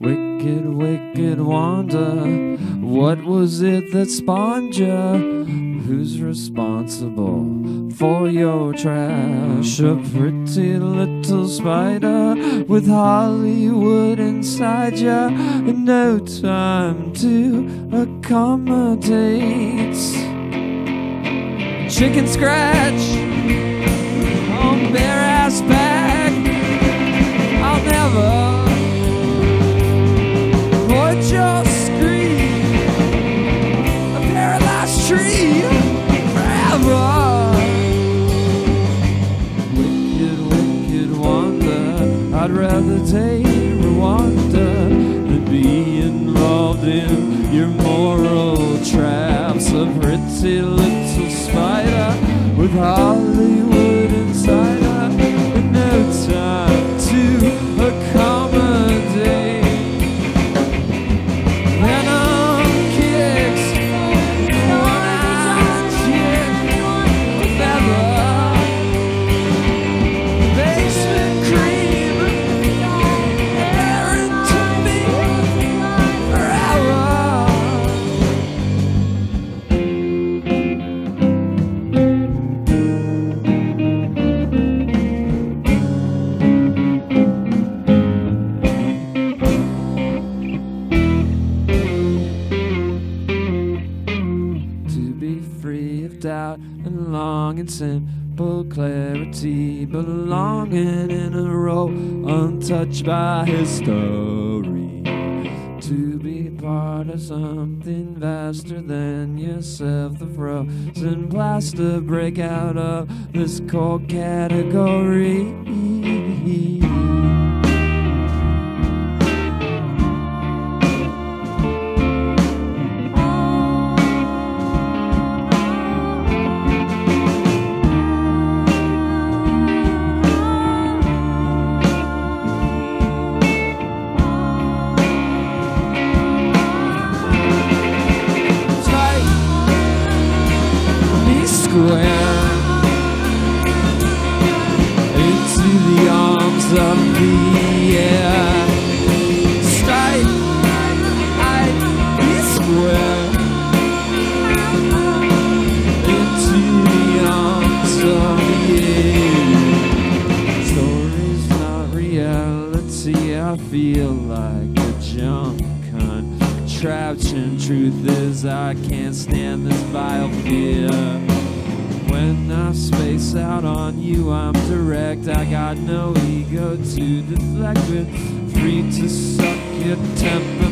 Wicked, wicked Wanda, what was it that spawned ya? Who's responsible for your trash? A pretty little spider with Hollywood inside ya, and no time to accommodate. Chicken scratch on bare ass back. I'll never your scream, a paralyzed tree forever. Wicked, wicked Wanda, I'd rather take Rwanda than be involved in your moral traps. A pretty little spider with Hollywood inside her, and no time to accommodate. Doubt and long and simple clarity, belonging in a row, untouched by history. To be part of something vaster than yourself, the frozen plaster, break out of this cold category. Into the arms of the air, straight, I'd be square. Into the arms of the air. Story's not reality, I feel like a junk contraption. Truth is I can't stand this vile fear. When I space out on you, I'm direct. I got no ego to deflect with, free to suck your temper.